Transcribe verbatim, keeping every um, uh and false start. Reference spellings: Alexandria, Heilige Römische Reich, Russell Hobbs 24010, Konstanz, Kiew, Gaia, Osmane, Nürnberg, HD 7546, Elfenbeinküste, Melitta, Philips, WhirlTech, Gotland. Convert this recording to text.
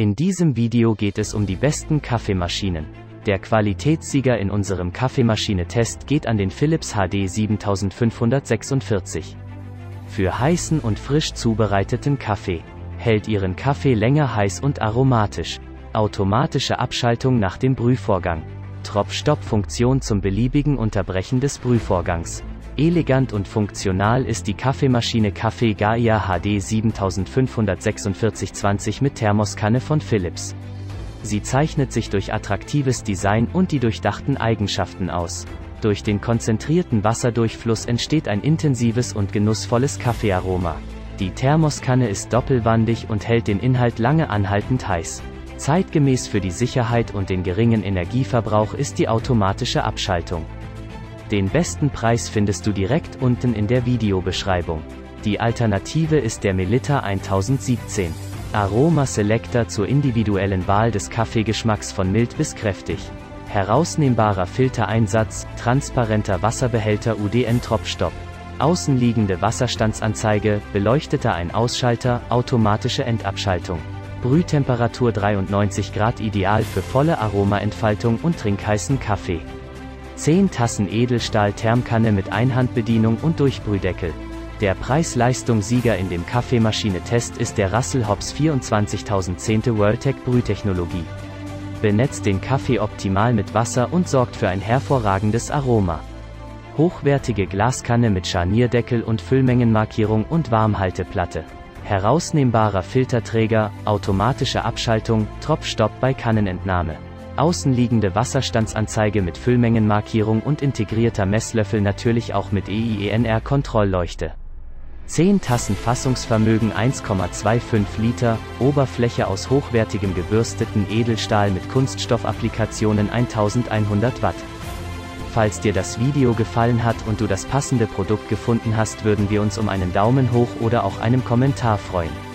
In diesem Video geht es um die besten Kaffeemaschinen. Der Qualitätssieger in unserem Kaffeemaschine-Test geht an den Philips H D sieben fünf vier sechs. Für heißen und frisch zubereiteten Kaffee. Hält Ihren Kaffee länger heiß und aromatisch. Automatische Abschaltung nach dem Brühvorgang. Drop-Stop-Funktion zum beliebigen Unterbrechen des Brühvorgangs. Elegant und funktional ist die Kaffeemaschine Kaffee Gaia H D sieben fünf vier sechs zwanzig mit Thermoskanne von Philips. Sie zeichnet sich durch attraktives Design und die durchdachten Eigenschaften aus. Durch den konzentrierten Wasserdurchfluss entsteht ein intensives und genussvolles Kaffeearoma. Die Thermoskanne ist doppelwandig und hält den Inhalt lange anhaltend heiß. Zeitgemäß für die Sicherheit und den geringen Energieverbrauch ist die automatische Abschaltung. Den besten Preis findest du direkt unten in der Videobeschreibung. Die Alternative ist der Melitta eintausendsechzehn. Aroma Selector zur individuellen Wahl des Kaffeegeschmacks von mild bis kräftig. Herausnehmbarer Filtereinsatz, transparenter Wasserbehälter U D N Drop-Stop. Außenliegende Wasserstandsanzeige, beleuchteter Ein-Ausschalter, automatische Endabschaltung. Brühtemperatur dreiundneunzig Grad, ideal für volle Aromaentfaltung und trinkheißen Kaffee. zehn Tassen Edelstahl-Thermkanne mit Einhandbedienung und Durchbrühdeckel. Der Preis-Leistung-Sieger in dem Kaffeemaschine-Test ist der Russell Hobbs vierundzwanzigtausendzehn Worldtech Brühtechnologie. Benetzt den Kaffee optimal mit Wasser und sorgt für ein hervorragendes Aroma. Hochwertige Glaskanne mit Scharnierdeckel und Füllmengenmarkierung und Warmhalteplatte. Herausnehmbarer Filterträger, automatische Abschaltung, Drop-Stop bei Kannenentnahme. Außenliegende Wasserstandsanzeige mit Füllmengenmarkierung und integrierter Messlöffel, natürlich auch mit E I N R-Kontrollleuchte. zehn Tassen Fassungsvermögen eins Komma fünfundzwanzig Liter, Oberfläche aus hochwertigem gebürsteten Edelstahl mit Kunststoffapplikationen elfhundert Watt. Falls dir das Video gefallen hat und du das passende Produkt gefunden hast, würden wir uns um einen Daumen hoch oder auch einem Kommentar freuen.